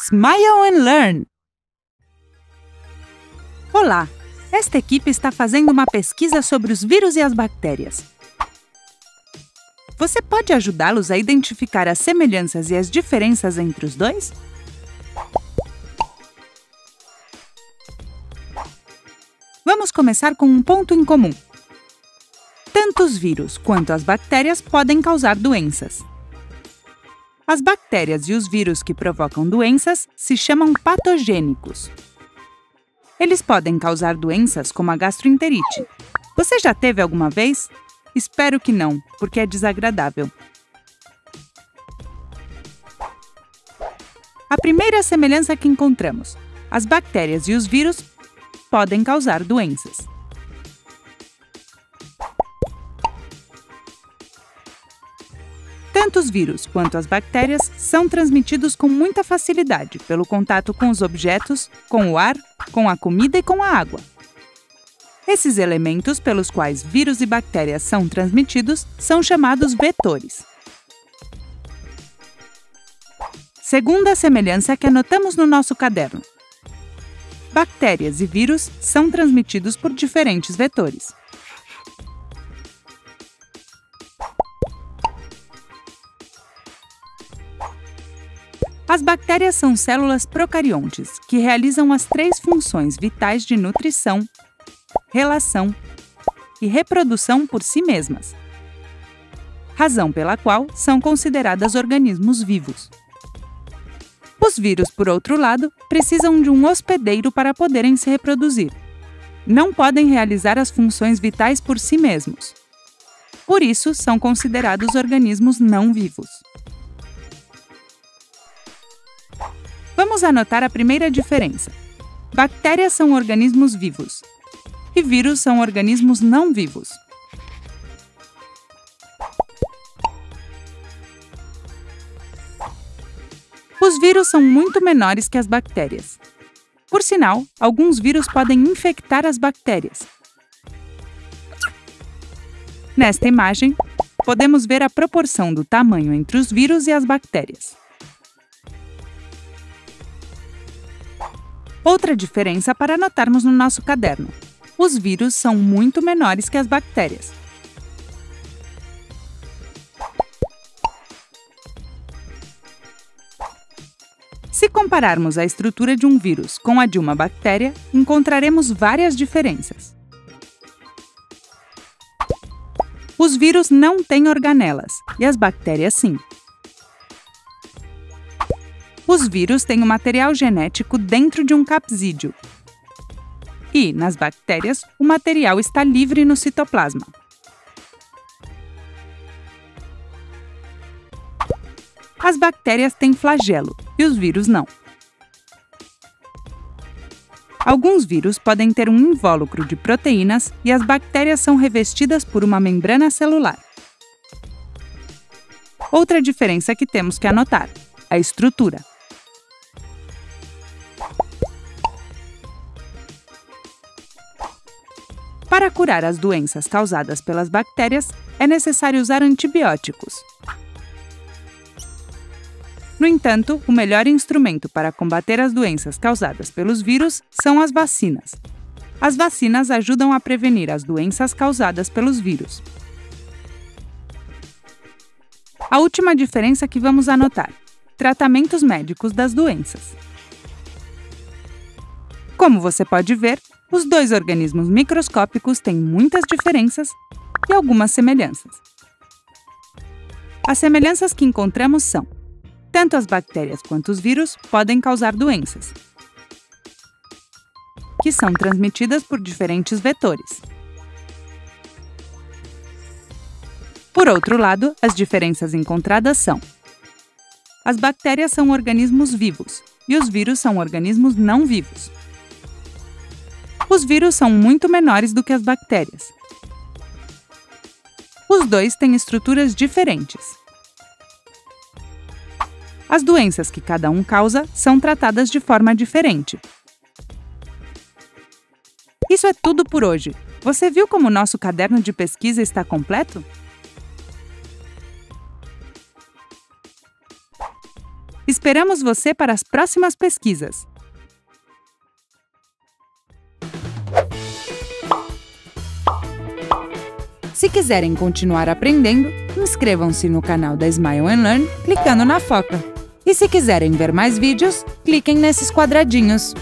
Smile and Learn! Olá! Esta equipe está fazendo uma pesquisa sobre os vírus e as bactérias. Você pode ajudá-los a identificar as semelhanças e as diferenças entre os dois? Vamos começar com um ponto em comum. Tanto os vírus quanto as bactérias podem causar doenças. As bactérias e os vírus que provocam doenças se chamam patogênicos. Eles podem causar doenças como a gastroenterite. Você já teve alguma vez? Espero que não, porque é desagradável. A primeira semelhança que encontramos: as bactérias e os vírus podem causar doenças. Tanto os vírus quanto as bactérias são transmitidos com muita facilidade pelo contato com os objetos, com o ar, com a comida e com a água. Esses elementos pelos quais vírus e bactérias são transmitidos são chamados vetores. Segunda semelhança que anotamos no nosso caderno: bactérias e vírus são transmitidos por diferentes vetores. As bactérias são células procariontes, que realizam as três funções vitais de nutrição, relação e reprodução por si mesmas, razão pela qual são consideradas organismos vivos. Os vírus, por outro lado, precisam de um hospedeiro para poderem se reproduzir. Não podem realizar as funções vitais por si mesmos. Por isso, são considerados organismos não vivos. Vamos anotar a primeira diferença. Bactérias são organismos vivos e vírus são organismos não vivos. Os vírus são muito menores que as bactérias. Por sinal, alguns vírus podem infectar as bactérias. Nesta imagem, podemos ver a proporção do tamanho entre os vírus e as bactérias. Outra diferença para anotarmos no nosso caderno: os vírus são muito menores que as bactérias. Se compararmos a estrutura de um vírus com a de uma bactéria, encontraremos várias diferenças. Os vírus não têm organelas, e as bactérias sim. Os vírus têm o material genético dentro de um capsídeo. E, nas bactérias, o material está livre no citoplasma. As bactérias têm flagelo e os vírus não. Alguns vírus podem ter um invólucro de proteínas e as bactérias são revestidas por uma membrana celular. Outra diferença que temos que anotar: a estrutura. Para curar as doenças causadas pelas bactérias, é necessário usar antibióticos. No entanto, o melhor instrumento para combater as doenças causadas pelos vírus são as vacinas. As vacinas ajudam a prevenir as doenças causadas pelos vírus. A última diferença que vamos anotar: tratamentos médicos das doenças. Como você pode ver, os dois organismos microscópicos têm muitas diferenças e algumas semelhanças. As semelhanças que encontramos são: tanto as bactérias quanto os vírus podem causar doenças, que são transmitidas por diferentes vetores. Por outro lado, as diferenças encontradas são: as bactérias são organismos vivos e os vírus são organismos não vivos. Os vírus são muito menores do que as bactérias. Os dois têm estruturas diferentes. As doenças que cada um causa são tratadas de forma diferente. Isso é tudo por hoje. Você viu como o nosso caderno de pesquisa está completo? Esperamos você para as próximas pesquisas! Se quiserem continuar aprendendo, inscrevam-se no canal da Smile and Learn clicando na foca. E se quiserem ver mais vídeos, cliquem nesses quadradinhos.